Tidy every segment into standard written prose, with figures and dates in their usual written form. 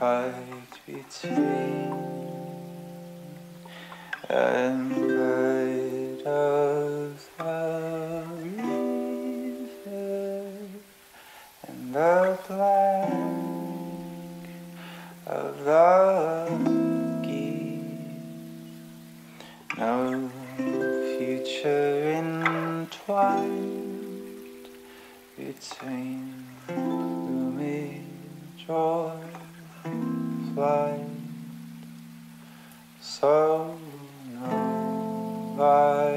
fight between and light of the river and the black of the geese. No future entwined between gloomy joy flight. So no, I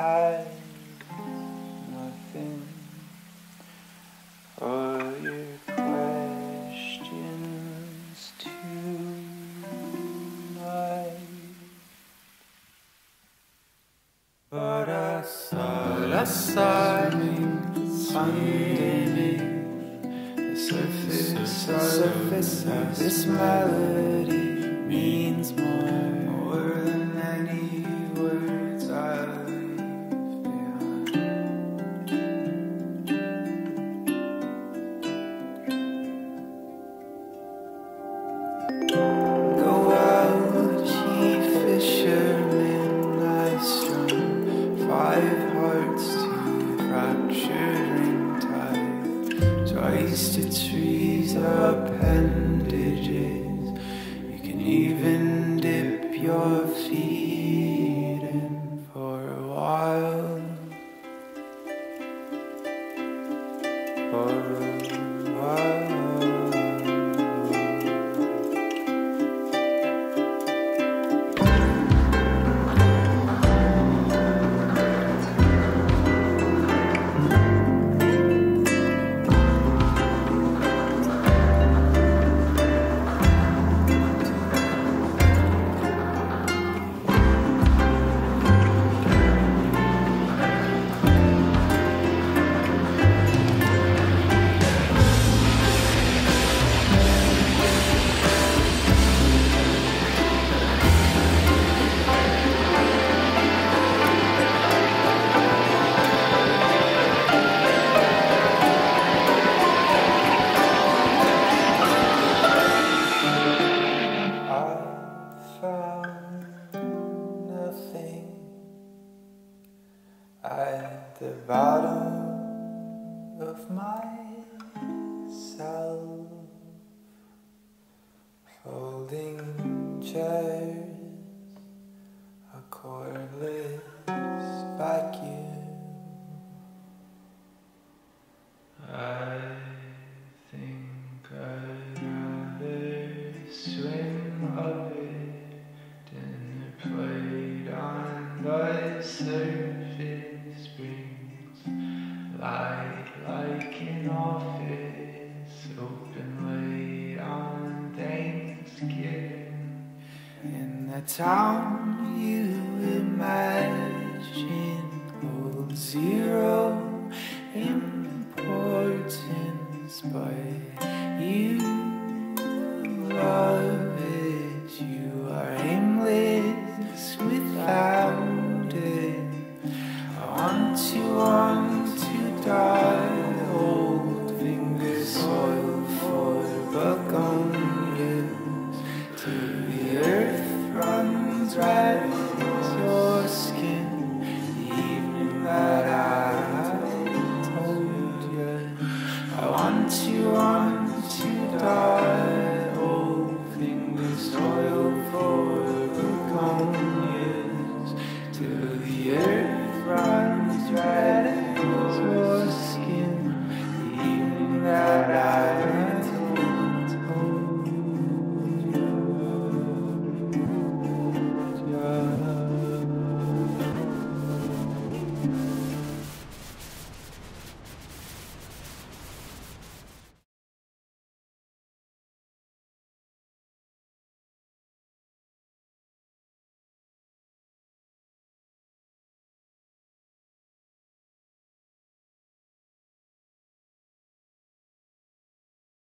had nothing for your questions tonight. But aside me, the surface of this melody means more than any words I've left behind. Go out, ye fishermen, I strung 5 hearts to fracturing time. Twice to trees appendages, you can even dip your feet in for a while. At the bottom of myself, folding chairs, a cordless vacuum. I think I'd rather swim up it than play on the surface. Brings light like an office open late on Thanksgiving. And the town you imagine holds zero importance, but